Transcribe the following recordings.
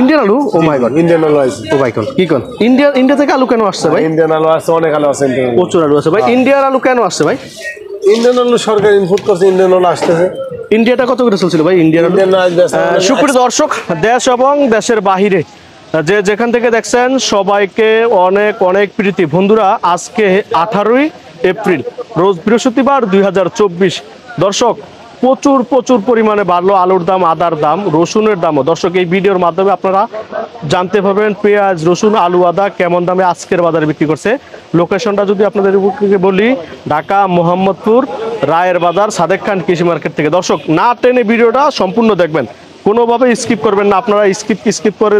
Indian আলু? ও my god, Indian আলু আছে। ও ভাই কোন কি কোন ইন্ডিয়া থেকে আলু কেন আসছে ভাই? ইন্ডিয়ান আলু আছে, অনেক আলু আছে, প্রচুর আলু আছে ভাই। ইন্ডিয়ান আলু কেন আসছে ভাই? ইন্ডিয়ান আলু সরকার ইনপুট করছে, ইন্ডিয়ান আলু আসতেছে। ইন্ডিয়াটা কত করে চলছিল ভাই ইন্ডিয়ান আলু? সুপ্রিয় দর্শক, দেশ এবং দেশের বাহিরে যে যেখান থেকে দেখছেন সবাইকে অনেক অনেক প্রীতি। বন্ধুরা, আজকে 18ই এপ্রিল রোজ বৃহস্পতিবার 2024। দর্শক, প্রচুর প্রচুর পরিমাণে বাড়লো আলুর দাম, আদার দাম, রসুনের দামও। দর্শক, এই ভিডিওর মাধ্যমে আপনারা জানতে পারবেন পেঁয়াজ, রসুন, আলু, আদা কেমন দামে আজকের বাজারে বিক্রি করছে। লোকেশনটা যদি আপনাদের বলি, ঢাকা মোহাম্মদপুর রায়ের বাজার সাদেক খান কৃষি মার্কেট থেকে। দর্শক, না টেনে ভিডিওটা সম্পূর্ণ দেখবেন, কোনোভাবে স্কিপ করবেন না। আপনারা স্কিপ করে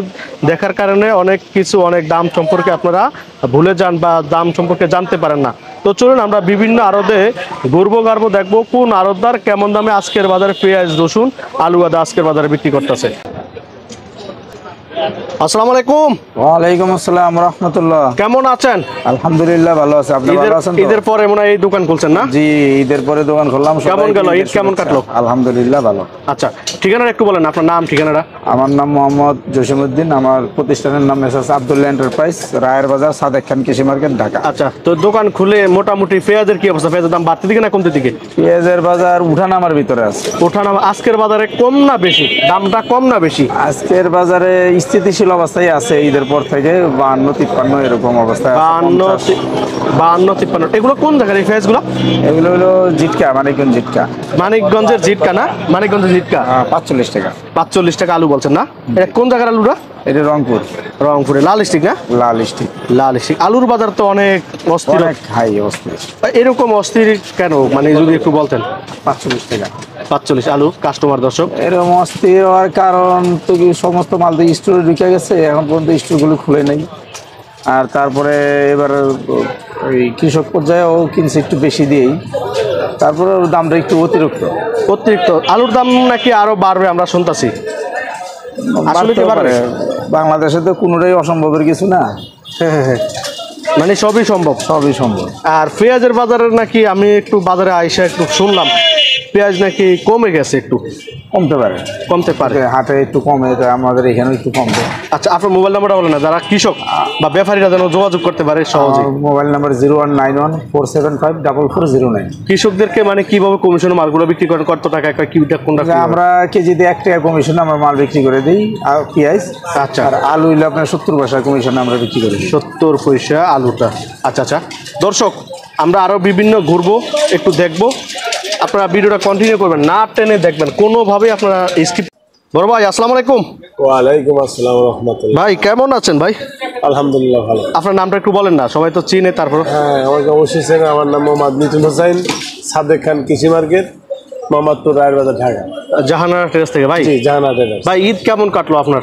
দেখার কারণে অনেক দাম সম্পর্কে আপনারা ভুলে যান বা দাম সম্পর্কে জানতে পারেন না। তো চলুন আমরা বিভিন্ন আড়তে গর্ব দেখবো কোন আড়তদার কেমন দামে আজকের বাজারে পেঁয়াজ, রসুন, আলু, আদা আজকের বাজারে বিক্রি করতেছে। আসসালামু আলাইকুম। ওয়া আলাইকুম আসসালাম ওয়া রাহমাতুল্লাহ। কেমন আছেন? আলহামদুলিল্লাহ ভালো আছি। আপনি ভালো আছেন তো? ঈদের পরে মনে হয় এই দোকান খুলছেন না? জি, ঈদের পরে দোকান খুললাম। কেমন গেল ঈদ, কেমন কাটলো? আলহামদুলিল্লাহ ভালো। আচ্ছা, ঠিকানাটা একটু বলেন, আপনার নাম ঠিকানাটা? আমার নাম মোহাম্মদ জাসিম, আমার প্রতিষ্ঠানের নাম মেসার্স এন্টারপ্রাইজ, রায়ের বাজার সাদেক খান কৃষি মার্কেট, ঢাকা। আচ্ছা, তো দোকান খুলে মোটামুটি পেঁয়াজের কি অবস্থা? পেঁয়াজের দাম বাড়তে দিকে না কমতে দিকে? পেঁয়াজের বাজার উঠানামার ভিতরে আছে। উঠানামা আজকের বাজারে কম না বেশি? দামটা কম না বেশি? আজকের বাজারে স্থিতিশীল অবস্থায় আছে, ঈদের পর থেকে 52-53 এরকম অবস্থা। 52-53 এগুলো কোন জায়গার এই ফেসগুলো? এগুলো হলো জিটকা, মানিকগঞ্জ জিটকা। মানিকগঞ্জের জিটকা না? মানিকগঞ্জের জিটকা 45 টাকা। 45 টাকা আলু বলছেন না? এটা কোন জায়গার আলুটা? এটা রংপুর। রংপুরে লাল স্টিক না? লাল স্টিক, লাল স্টিক। আলুর বাজার তো অনেক অস্থির, হাই অস্থির। এরকম অস্থির কেন, মানে যদি একটু বলতেন? 45 টাকা 45 আলু কাস্টমার। দর্শক, এরকম অস্থির হওয়ার কারণ তো সমস্ত মাল তো স্টোরে ঢুকে গেছে, এখন পর্যন্ত স্টোরগুলো খুলে নেই। আর তারপরে এবার ওই কৃষক পর্যায়েও কিনছে একটু বেশি দিয়েই, তারপরে দামটা একটু অতিরিক্ত অতিরিক্ত। আলুর দাম নাকি আরও বাড়বে আমরা শুনতেছি, আসলে কি বাড়বে? বাংলাদেশে তো কোনোটাই অসম্ভবের কিছু না। হ্যাঁ হ্যাঁ, মানে সবই সম্ভব, সবই সম্ভব। আর পেঁয়াজের বাজারে নাকি আমি একটু বাজারে আইসা একটু শুনলাম পেঁয়াজ নাকি কমে গেছে, একটু কমতে পারে, কমতে পারে, হাটে একটু কমে, আমাদের এখানে একটু কমবে। আচ্ছা, আপনার মোবাইল নাম্বারটা বলেন না, যারা কৃষক বা ব্যাপারীরা যেন যোগাযোগ করতে পারে সহজে। Mobile number 01914754409। কৃষকদেরকে মানে কীভাবে কমিশনে মালগুলো বিক্রি করেন, কত টাকা কোনটা? আমরা কেজিতে 1 টাকা কমিশনে আমরা মাল বিক্রি করে দিই পেঁয়াজ। আচ্ছা, আর আলু হইলে আপনার 70 পয়সা কমিশনে আমরা বিক্রি করে দিই, 70 পয়সা আলুটা। আচ্ছা আচ্ছা, দর্শক আমরা আরও বিভিন্ন ঘুরবো, একটু দেখবো, আপনারা ভিডিওটা কন্টিনিউ করবেন, না টেনে দেখবেন কোনোভাবে আপনারা স্কিপ। বড় ভাই আসসালামু আলাইকুম। ওয়া আলাইকুম আসসালাম ওয়া রাহমাতুল্লাহ। ভাই কেমন আছেন ভাই? আলহামদুলিল্লাহ ভালো। আপনার নামটা একটু বলেন না, সবাই তো চিনে তারপর। হ্যাঁ, আমাকে অবশ্যই চেনে। আমার নাম মোহাম্মদ জাসিম, সাদেক খান কৃষি মার্কেট, মোহাম্মদপুর রায়ের বাজার, ঢাকা। জাহানারা টেরেস থেকে ভাই? জি, জাহানারা টেরেস। ভাই ঈদ কেমন কাটলো আপনার?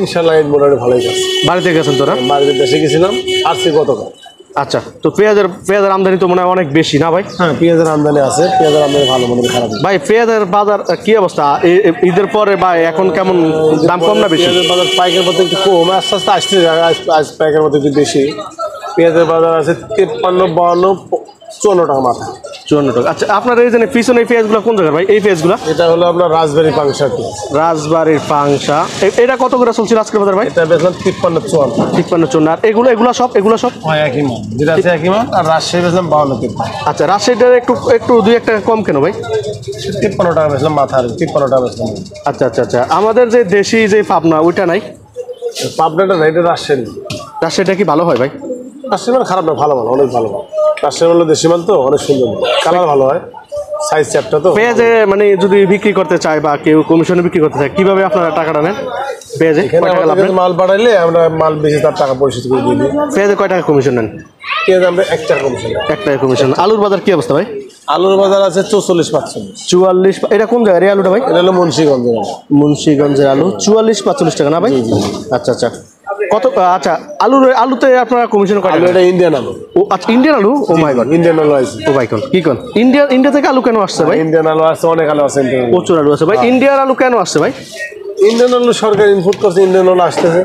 ইনশাআল্লাহ ঈদ মোটামুটি ভালোই কাটছে। বাড়িতে গেছেন তোরা? বাড়িতে দেশে গেছিলাম, আসছি গতকাল। আচ্ছা, তো পেঁয়াজের আমদানি তো মনে হয় অনেক বেশি না ভাই? হ্যাঁ, পেঁয়াজের আমদানি আছে, পেঁয়াজের আমদানি ভালো। মনে খারাপ ভাই, পেঁয়াজের বাজার কি অবস্থা ঈদের পরে বা এখন কেমন? দাম কম না বেশি? বাজার পাইকারের মধ্যে একটু কম, আস্তে আস্তে আসছে, আজ পাইকারের মধ্যে একটু বেশি। পেঁয়াজের বাজার আছে 53-52-54 টাকা মাথা, 54 টাকা। আচ্ছা, আপনার এই জন্য পিছনে এই পেঁয়াজগুলো কোন জায়গার ভাই? এই পেঁয়াজগুলো এটা হলো আপনার রাজবাড়ির পাংশা। রাজবাড়ির পাংশা এটা কত করে চলছিল আজকের বাজার ভাই? এটা বেচলাম 53-54। আর এগুলো সব একই মান, যেটা আছে একই মান। আর রাজশাহী বেচলাম 52-53। আচ্ছা, রাজশাহীটার একটু 2-1 টাকা কম কেন ভাই? 53 টাকা বেচলাম মাথা, 53 টাকা বেচলাম। আচ্ছা আচ্ছা আচ্ছা, আমাদের যে দেশি যে পাবনা, ওইটা নাই? পাবনাটা নাই, এটা রাজশাহী। রাজশাহীটা কি ভালো হয় ভাই? রাজশাহী মানে খারাপ না, ভালো, ভালো, অনেক ভালো। রাজশাহী হলো দেশি মাল তো, অনেক সুন্দর, কালার ভালো হয়, সাইজ চ্যাপটা। তো পেঁয়াজে মানে যদি বিক্রি করতে চায় বা কেউ কমিশনে বিক্রি করতে চায়, কীভাবে আপনারা টাকাটা নেন? পেঁয়াজে মাল বাড়াইলে আমরা মাল বেশি তার টাকা পরিশোধ করে দিই। পেঁয়াজে কয় টাকা কমিশন নেন? পেঁয়াজে আমরা 1 টাকা কমিশন, 1 টাকা কমিশন। আলুর বাজার কী অবস্থা ভাই? আলুর বাজার আছে 44-45, 44। এটা কোন জায়গার এই আলুটা ভাই? এটা হলো মুন্সিগঞ্জের। মুন্সিগঞ্জের আলু 44-45 টাকা না ভাই? আচ্ছা আচ্ছা, কত? আচ্ছা, আলুতে আপনারা কমিশন করেন? এটা ইন্ডিয়ান আলু। ও আচ্ছা, ইন্ডিয়ান আলু। ও মাই গড, ইন্ডিয়ান আলু আছে। ও ভাই কোন কি কোন ইন্ডিয়া থেকে আলু কেন আসছে ভাই? ইন্ডিয়ান আলু আছে, অনেক আলু আছে, প্রচুর আলু আছে ভাই। ইন্ডিয়ান আলু কেন আসছে ভাই? ইন্ডিয়ান আলু সরকার ইনপুট করছে, ইন্ডিয়ান আলু আসতেছে।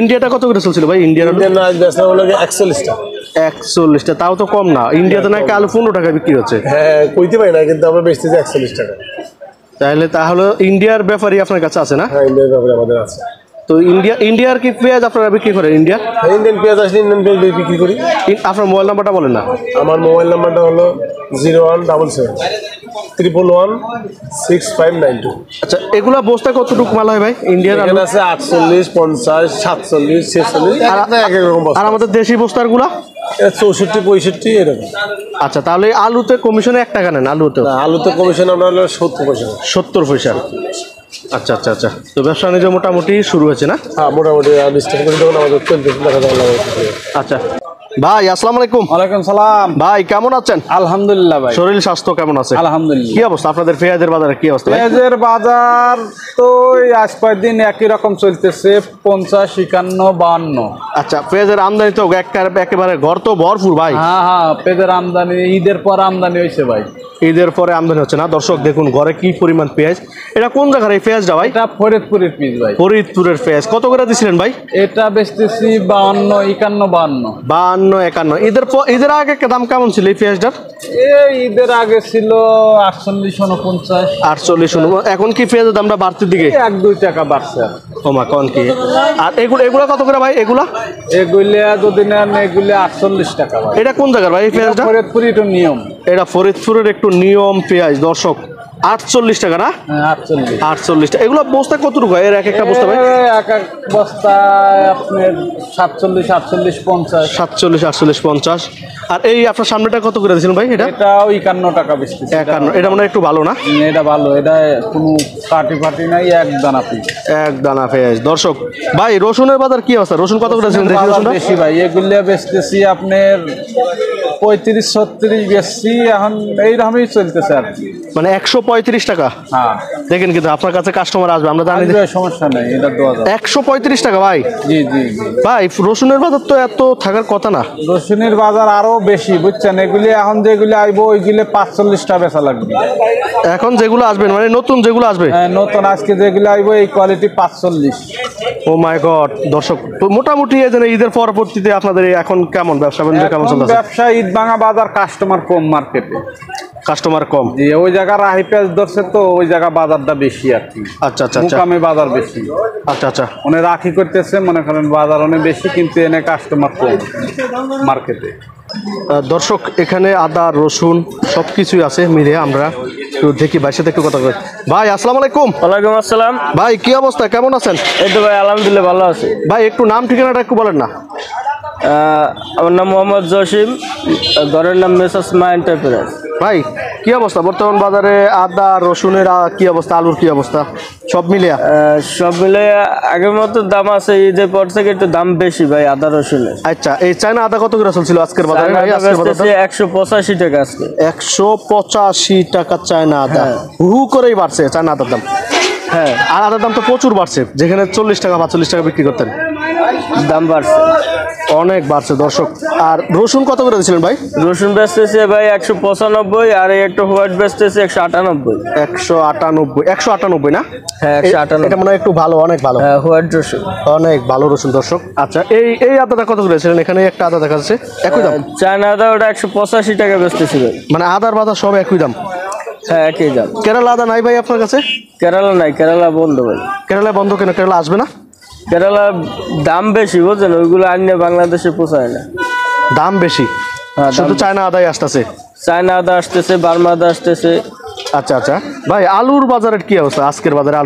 ইন্ডিয়াটা কত করে চলছিল ভাই? ইন্ডিয়ান আলু বেচা হলো 41 টাকা। 41 টাকা, তাও তো কম না। ইন্ডিয়াতে নাকি আলু 15 টাকা বিক্রি হচ্ছে। হ্যাঁ, কইতে পারি না, কিন্তু আমরা বেচতেছি 41 টাকা। তাহলে ইন্ডিয়ার ব্যাপারই আপনার কাছে আছে না? হ্যাঁ, ইন্ডিয়ার ব্যাপারই আমাদের আছে। তো ইন্ডিয়ার কি পেঁয়াজ আপনারা বিক্রি করেন? ইন্ডিয়ান পেঁয়াজ আসলে ইন্ডিয়ান পেঁয়াজ বিক্রি করি। আপনার মোবাইল নাম্বারটা বলেন না। আমার মোবাইল নাম্বারটা হলো 01773116592। আচ্ছা, এগুলা বস্তা কতটুকু মাল হয় ভাই? ইন্ডিয়ান আছে 48, 50, 47, 46 এক এক রকম বস্তা। আর আমাদের দেশি বস্তারগুলা 64, 65 এরকম। আচ্ছা, তাহলে আলুতে কমিশনে 1 টাকা নেন? আলুতে কমিশন আপনার 70 পয়সা। 70 পয়সা। আচ্ছা আচ্ছা আচ্ছা, তো ব্যবসা বাণিজ্য মোটামুটি শুরু হয়েছে না? হ্যাঁ, মোটামুটি। আচ্ছা ভাই, আসসালামু আলাইকুম। ওয়ালাইকুম সালাম। ভাই কেমন আছেন? আলহামদুলিল্লাহ। ভাই শরীর স্বাস্থ্য কেমন আছে? আলহামদুলিল্লাহ। কি অবস্থা আপনাদের পেঁয়াজের বাজারে? কি অবস্থা? পেঁয়াজের বাজার তো আজ কয়েকদিন একই রকম চলতেছে, 50, 51, 52। আচ্ছা, পেঁয়াজের আমদানি তো একেবারে ঘর তো ভরপুর ভাই। হ্যাঁ হ্যাঁ, পেঁয়াজের আমদানি ঈদের পর আমদানি হয়েছে ভাই। ঈদের পরে আমদানি হচ্ছে না? দর্শক দেখুন ঘরে কি পরিমাণ পেঁয়াজ। এটা কোন জায়গার এই পেঁয়াজটা ভাই? এটা ফরিদপুরের পেঁয়াজ ভাই। ফরিদপুরের পেঁয়াজ কত করে দিছিলেন ভাই? এটা বেচতেছি 52, 51, 52, 52, 51। ঈদের আগে দাম কেমন ছিল এই পেঁয়াজটার? এই ঈদের আগে ছিল 48, 49। 48, 49। এখন কি পেঁয়াজের দামটা বাড়তির দিকে? 1-2 টাকা বাড়ছে। ওমা, কোন কি? আর এগুলা কত করে ভাই? এগুলা যদি নেন এগুলা 48 টাকা ভাই। এটা কোন জায়গার ভাই এই পেঁয়াজটা? ফরিদপুরের। এটা নিয়ম, এটা ফরিদপুরের একটু নিয়ম পেঁয়াজ। দর্শক 48 টাকা না? 48। এগুলো বস্তা কতটুকু? এর এক একটা বস্তা ভাই? এক এক বস্তা আপনার 47, 48, 50। আর এই আপনার সামনেটা কত করে দিয়েছিলেন ভাই? এটাও 51 টাকা বেশি। 51। এটা মানে একটু ভালো না? এটা ভালো, এটা কোনো কাটি ফাটি নাই, এক দানা পেঁয়াজ। এক দানা পেঁয়াজ। দর্শক ভাই রসুনের বাজার কি অবস্থা? রসুন কত করে দিয়েছিলেন? বেশি ভাই, এগুলো বেচতেছি আপনার 35, 36 বেশি। এখন এইরকমই চলতেছে আর কি, মানে 135 টাকা। হ্যাঁ, দেখেন কিন্তু আপনার কাছে কাস্টমার আসবে, আমরা জানি, সমস্যা নাই। এটা 135 টাকা ভাই। জি জি ভাই, রসুনের বাজার তো এত থাকার কথা না। রসুনের বাজার আরো বেশি, বুঝছেন? এগুলি এখন যেগুলি আইবো ওইগুলি 45টা বেচা লাগবে। এখন যেগুলো আসবেন মানে নতুন যেগুলো আসবে? হ্যাঁ, নতুন আজকে যেগুলো আইবো এই কোয়ালিটি 45। O my god. দর্শক মোটামুটি ঈদের পরবর্তীতে আপনাদের এখন কেমন ব্যবসা বাণিজ্য কেমন চলছে? ব্যবসা ঈদ ভাঙা বাজার, কাস্টমার কম মার্কেটে। কাস্টমার কম? জি, ওই জায়গা রাহি পেঁয়াজ ধরছে তো ওই জায়গা বাজারটা বেশি আর কি। আচ্ছা আচ্ছা, মুকামে বাজার বেশি। আচ্ছা আচ্ছা, মানে রাখি করতেছে মনে করেন বাজার অনেক বেশি, কিন্তু এনে কাস্টমার কম মার্কেটে। দর্শক এখানে আদা, রসুন সব কিছুই আছে মিলে। আমরা একটু দেখি ভাইয়ের সাথে একটু কথা বলি। ভাই আসসালামু আলাইকুম। ওয়ালাইকুম আসসালাম। ভাই কি অবস্থা, কেমন আছেন? এই তো ভাই আলহামদুলিল্লাহ ভালো আছি। ভাই একটু নাম ঠিকানাটা একটু বলেন না। আমার নাম মোহাম্মদ জাসিম, ঘরের নাম মেসার্স মাইন এন্টারপ্রাইজ। ভাই কি অবস্থা বর্তমান বাজারে? আদা, রসুনের কি অবস্থা, আলুর কি অবস্থা সব মিলিয়ে? সব মিলিয়ে আগের মতো দাম আছে, ঈদের পর থেকে একটু দাম বেশি ভাই আদা রসুনের। আচ্ছা, এই চায়না আদা কত করে চলছিল আজকের বাজারে? 185 টাকা আজকে। 185 টাকা চায়না আদা। হু করেই বাড়ছে চায়না আদার দাম। হ্যাঁ, আর আদার দাম তো প্রচুর বাড়ছে, যেখানে 40 টাকা 45 টাকা বিক্রি করতেন, দাম বাড়ছে, অনেক বাড়ছে। দর্শক আর রসুন কত করে দিয়েছিলেন ভাই? রসুন বেচতেছে ভাই 195, আর একটু হোয়াইট বেচতেছে 198। 198 না? হ্যাঁ, 198। এটা মনে হয় একটু ভালো, অনেক ভালো। হ্যাঁ, হোয়াইট রসুন অনেক ভালো রসুন। দর্শক আচ্ছা, এই আদাটা কত করে দিয়েছিলেন? এখানে একটা আদা দেখা যাচ্ছে একই দাম। চায়না আদা ওটা 185 টাকা বেচতেছে ভাই। মানে আদার বাজার সব একই দাম? হ্যাঁ, একই দাম। কেরালা আদা নাই ভাই আপনার কাছে? কেরালা নাই, কেরালা বন্ধ ভাই। কেরালা বন্ধ কেন? কেরালা আসবে না? কেরালা দাম বেশি, বুঝছেন? ওইগুলো আনলে বাংলাদেশে পোষায় না, দাম বেশি। শুধু চায়না আদাই আসতেছে? চায়না আদা আসতেছে, বার্মা আদা আসতেছে। আচ্ছা আচ্ছা ভাই, আলুর বাজারের কি অবস্থা আজকের বাজারে?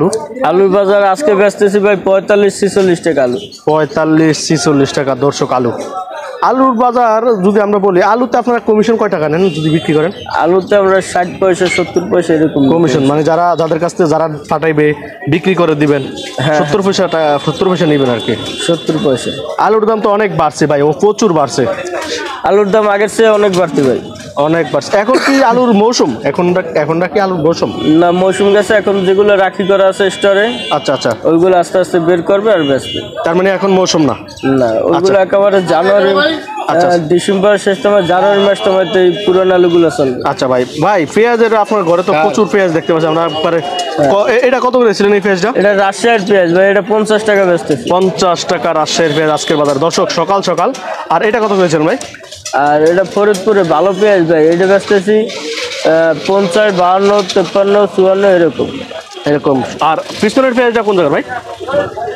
আলুর বাজার আজকে বেচতেছি ভাই 45, 46 টাকা আলু। 45, 46 টাকা দর্শক আলু। আলুর বাজার যদি আমরা বলি, আলুতে আপনারা কমিশন কয় টাকা নেন যদি বিক্রি করেন? আলুতে আমরা 60 পয়সা 70 পয়সা এরকম কমিশন, মানে যাদের কাছ থেকে যারা পাঠাইবে বিক্রি করে দিবেন। 70 পয়সা নেবেন আর কি। 70 পয়সা। আলুর দাম তো অনেক বাড়ছে ভাই, ও প্রচুর বাড়ছে। আলুর দাম আগের চেয়ে অনেক বাড়ছে ভাই, অনেক বাড়ছে। এখন কি আলুর মৌসুম? এখনটা কি আলুর মৌসুম না? মৌসুম গেছে, এখন যেগুলো রাখি করা আছে স্টোরে। আচ্ছা আচ্ছা, ওইগুলো আস্তে আস্তে বের করবে আর বেচবে। তার মানে এখন মৌসুম না? না, ওইগুলো একেবারে জানুয়ারি, ডিসেম্বর শেষ সময়, জানুয়ারি মাস সময় তো এই পুরনো আলুগুলো চলবে। আচ্ছা ভাই, পেঁয়াজের আপনার ঘরে তো প্রচুর পেঁয়াজ দেখতে পাচ্ছি আমরা একবারে। এটা কত করেছিলেন এই পেঁয়াজটা? এটা রাজশাহীর পেঁয়াজ ভাই, এটা 50 টাকা বেচতে। 50 টাকা রাজশাহীর পেঁয়াজ আজকের বাজার। দর্শক সকাল সকাল। আর এটা কত করেছিলেন ভাই? আর এটা ফরিদপুরে ভালো পেঁয়াজ ভাই, এটা বেচতেছি 50, 52, 53, 54 এরকম। এরকম। আর পিছনের পেঁয়াজটা কোন জায়গায় ভাই?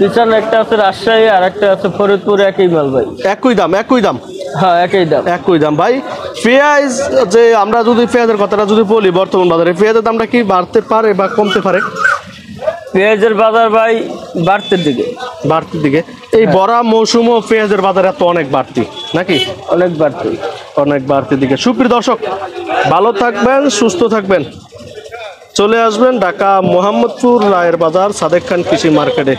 পিছনে একটা আছে রাজশাহী আর একটা আছে ফরিদপুর। একই মাল ভাই? একই দাম? একই দাম, হ্যাঁ একই দাম। একই দাম ভাই। পেঁয়াজ যে আমরা যদি পেঁয়াজের কথাটা যদি বলি, বর্তমান বাজারে পেঁয়াজের দামটা কি বাড়তে পারে বা কমতে পারে? পেঁয়াজের বাজার ভাই বাড়তির দিকে। বাড়তির দিকে? এই বড়া মৌসুমও পেঁয়াজের বাজার এত অনেক বাড়তি নাকি? অনেক বাড়তি, অনেক বাড়তির দিকে। সুপ্রিয় দর্শক, ভালো থাকবেন, সুস্থ থাকবেন, চলে আসবেন ঢাকা মোহাম্মদপুর রায়ের বাজার সাদেক খান কৃষি মার্কেটে।